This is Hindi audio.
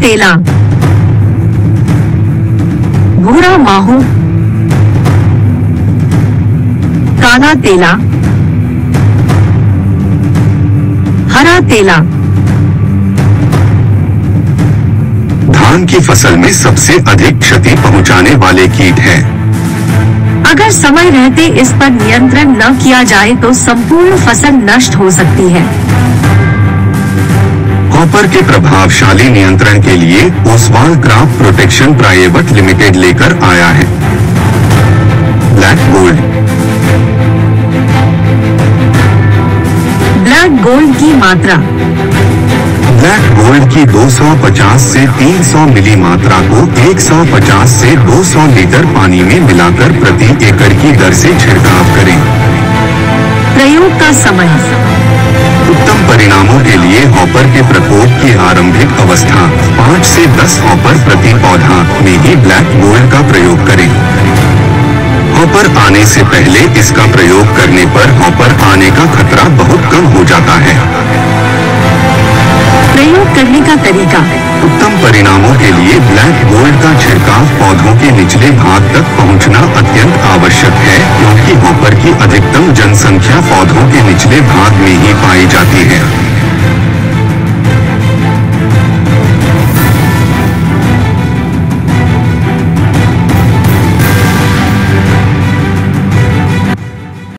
तेला, भूरा माहू, काला तेला, हरा तेला। धान की फसल में सबसे अधिक क्षति पहुंचाने वाले कीट हैं। अगर समय रहते इस पर नियंत्रण न किया जाए तो संपूर्ण फसल नष्ट हो सकती है। कॉपर के प्रभावशाली नियंत्रण के लिए Oswal crop protection private limited लेकर आया है ब्लैक गोल्ड। ब्लैक गोल्ड की मात्रा, ब्लैक गोल्ड की 250 से 300 मिली मात्रा को 150 से 200 लीटर पानी में मिलाकर प्रति एकड़ की दर से छिड़काव करें। प्रयोग का समय, उत्तम परिणामों के लिए हॉपर के प्रकोप की आरंभिक अवस्था 5 से 10 हॉपर प्रति पौधा में ही ब्लैक गोल्ड का प्रयोग करें। हॉपर आने से पहले इसका प्रयोग करने पर हॉपर आने का खतरा बहुत कम हो जाता है। प्रयोग करने का तरीका, उत्तम परिणामों के लिए ब्लैक गोल्ड का छिड़काव पौधों के निचले भाग तक पहुंचना अत्यंत आवश्यक है, क्योंकि हॉपर की अधिकतम जनसंख्या पौधों के निचले भाग में ही पाई जाती है।